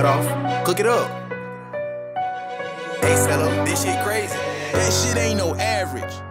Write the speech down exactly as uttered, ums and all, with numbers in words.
cut off, cook it up. Hey, sell up, this shit crazy. That shit ain't no average.